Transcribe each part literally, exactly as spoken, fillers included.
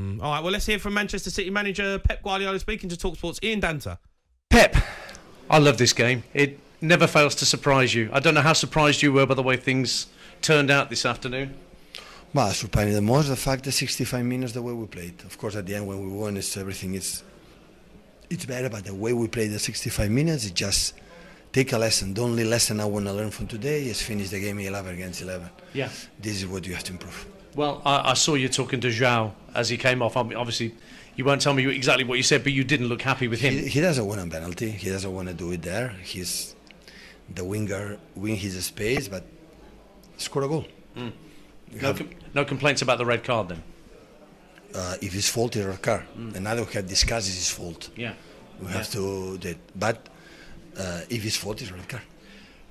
Mm, all right, well, let's hear from Manchester City manager Pep Guardiola speaking to talkSPORT's Ian Danter. Pep, I love this game. It never fails to surprise you. I don't know how surprised you were by the way things turned out this afternoon. Well, I surprised the most the fact that sixty-five minutes the way we played. Of course, at the end when we won, it's everything is it's better. But the way we played the sixty-five minutes, it just take a lesson. The only lesson I want to learn from today is finish the game eleven against eleven. Yeah, this is what you have to improve. Well, I, I saw you talking to João as he came off. I mean, obviously, you won't tell me exactly what you said, but you didn't look happy with him. He, he doesn't want a penalty. He doesn't want to do it there. He's the winger, win his space, but score a goal. Mm. No, com no complaints about the red card then? Uh, if it's fault, it's a red card. Mm. Another we have discussed is his fault. Yeah, we yeah. have to do that. But uh, if it's fault, it's a red card.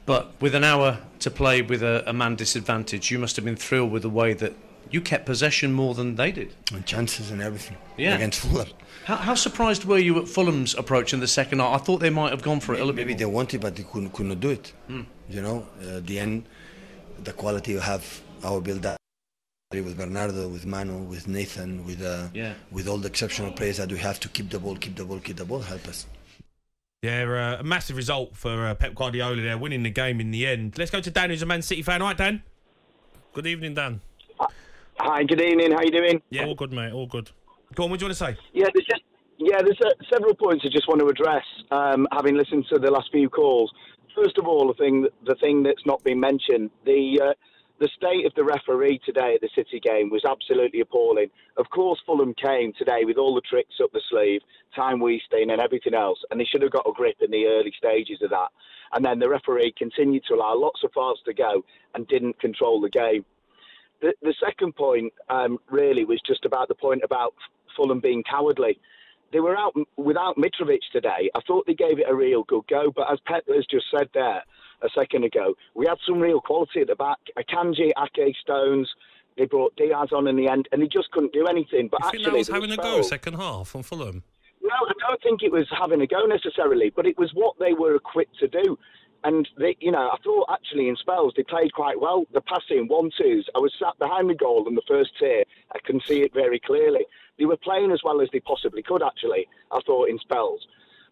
But with an hour to play with a, a man disadvantage, you must have been thrilled with the way that you kept possession more than they did. And chances and everything yeah. against Fulham. How, how surprised were you at Fulham's approach in the second half? I thought they might have gone for it maybe, a little bit. Maybe they wanted, but they couldn't, could not do it. Mm. You know, uh, at the end, the quality you have, our build-up with Bernardo, with Manu, with Nathan, with uh, yeah. with all the exceptional players that we have to keep the ball, keep the ball, keep the ball, help us. Yeah, uh, a massive result for uh, Pep Guardiola there, winning the game in the end. Let's go to Dan, who's a Man City fan. All right, Dan? Good evening, Dan. Hi, good evening. How you doing? Yeah, all good, mate. All good. Go on, what do you want to say? Yeah, there's just yeah, there's uh, several points I just want to address. Um, having listened to the last few calls, first of all, the thing the thing that's not been mentioned, the uh, the state of the referee today at the City game was absolutely appalling. Of course, Fulham came today with all the tricks up the sleeve, time wasting and everything else, and they should have got a grip in the early stages of that. And then the referee continued to allow lots of fouls to go and didn't control the game. The, the second point um, really was just about the point about Fulham being cowardly. They were out without Mitrovic today. I thought they gave it a real good go, but as Pep has just said there a second ago, we had some real quality at the back. Akanji, Ake, Stones, they brought Diaz on in the end, and they just couldn't do anything. But you actually, think that was having a go second half on Fulham? No, I don't think it was having a go necessarily, but it was what they were equipped to do. And, they, you know, I thought actually in spells they played quite well. The passing, one-twos. I was sat behind the goal in the first tier. I can see it very clearly. They were playing as well as they possibly could, actually, I thought, in spells.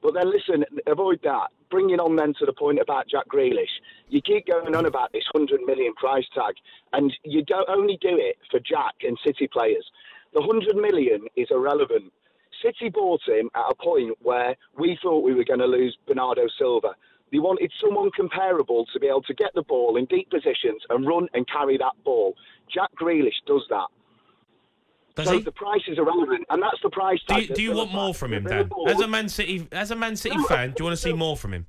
But then, listen, avoid that. Bringing on then to the point about Jack Grealish. You keep going on about this one hundred million price tag, and you don't only do it for Jack and City players. The one hundred million is irrelevant. City bought him at a point where we thought we were going to lose Bernardo Silva. They wanted someone comparable to be able to get the ball in deep positions and run and carry that ball. Jack Grealish does that. Does so he? The price is irrelevant, and that's the price. Do you, do you want more from him, Dan? As a Man City, as a Man City no, fan, do you want to see more from him?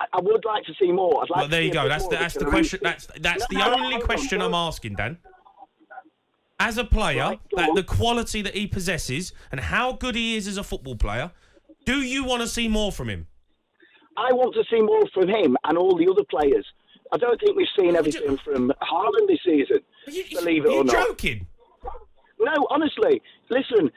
I, I would like to see more. I'd like well, there to you go. That's the, that's the question. That's that's no, the no, only no, question no. I'm asking, Dan. As a player, right, that the quality that he possesses and how good he is as a football player, do you want to see more from him? I want to see more from him and all the other players. I don't think we've seen everything from Haaland this season, you, believe it or not. Are you joking? No, honestly. Listen.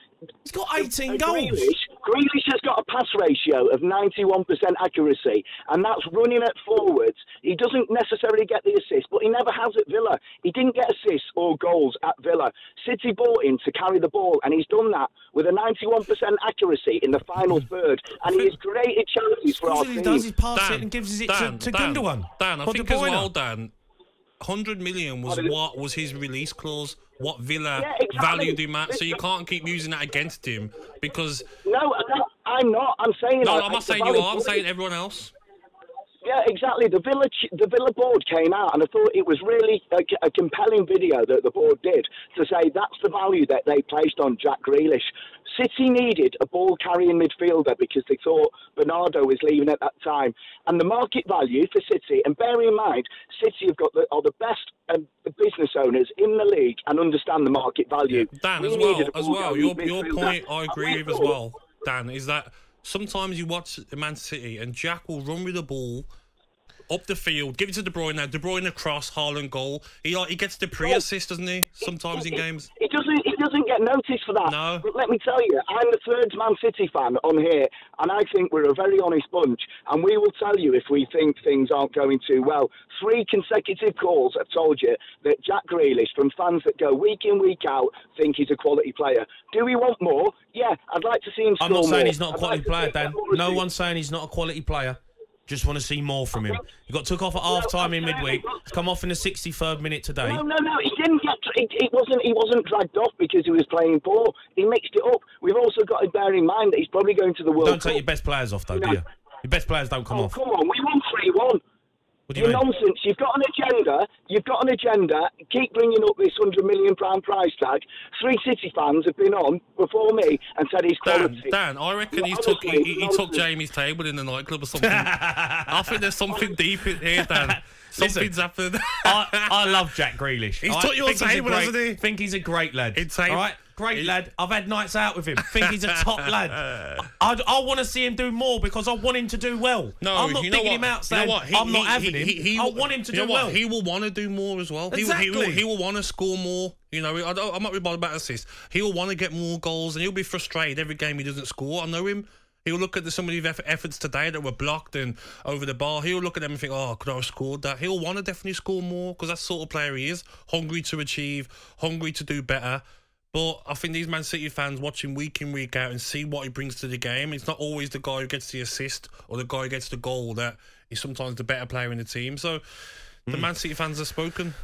He's got eighteen goals. Grealish, Grealish has got a pass ratio of ninety-one percent accuracy, and that's running at forwards. He doesn't necessarily get the assist, but he never has at Villa. He didn't get assists or goals at Villa. City bought him to carry the ball, and he's done that with a ninety-one percent accuracy in the final third, and he has created challenges for our team. He does, he passes it and gives it Dan, to, to Dan, Gundogan. Dan, I think as well, Dan, one hundred million was what was his release clause, what Villa yeah, exactly. valued him at, so you can't keep using that against him because... No, I'm not. I'm saying... No, I'm not saying you are. I'm saying everyone else. Yeah, exactly. The Villa, the Villa board came out and I thought it was really a, a compelling video that the board did to say that's the value that they placed on Jack Grealish. City needed a ball-carrying midfielder because they thought Bernardo was leaving at that time. And the market value for City, and bear in mind, City have got the, are the best um, business owners in the league and understand the market value. Dan, we as well, as well your, your point I agree with as well, Dan, is that... Sometimes you watch Man City and Jack will run with the ball up the field, give it to De Bruyne now. De Bruyne across, Haaland goal. He like, he gets the pre-assist, doesn't he? Sometimes he, in he, games, he doesn't. He doesn't get noticed for that. No. But let me tell you, I'm the third Man City fan on here, and I think we're a very honest bunch. And we will tell you if we think things aren't going too well. Three consecutive calls have told you that Jack Grealish, from fans that go week in week out, think he's a quality player. Do we want more? Yeah, I'd like to see him score more. I'm not saying he's not a quality player, Dan. No one's saying he's not a quality player. Just want to see more from him. He got took off at half time in midweek. He's come off in the sixty-third minute today. No, no, no. He didn't get. It, it wasn't. He wasn't dragged off because he was playing poor. He mixed it up. We've also got to bear in mind that he's probably going to the World Cup. Don't take your best players off, though, do you? Your best players don't come off. Oh, come on. We won three one. What do you mean? Nonsense. You've got an agenda. You've got an agenda. Keep bringing up this hundred million pound price tag. Three City fans have been on before me and said he's quality. Dan, Dan, I reckon well, he, took, he, he took Jamie's table in the nightclub or something. I think there's something deep in here, Dan. Something's Listen, happened. I, I love Jack Grealish. He's I took your table, great, hasn't he? I think he's a great lad. Insane. All right? Great he's... lad. I've had nights out with him. Think he's a top lad. I'd, I want to see him do more because I want him to do well. No, I'm not digging what? him out saying you know what? He, I'm not he, having he, him. He, he, I want him to do well. He will want to do more as well. Exactly. He, he, he, will, he will want to score more. You know, I don't, I'm not really bothered about assists. He will want to get more goals and he'll be frustrated every game he doesn't score. I know him. He'll look at some of the efforts today that were blocked and over the bar. He'll look at them and think, oh, could I have scored that? He'll want to definitely score more because that's the sort of player he is. Hungry to achieve, hungry to do better. But I think these Man City fans watch him week in, week out and see what he brings to the game. It's not always the guy who gets the assist or the guy who gets the goal that is sometimes the better player in the team. So the mm. Man City fans have spoken.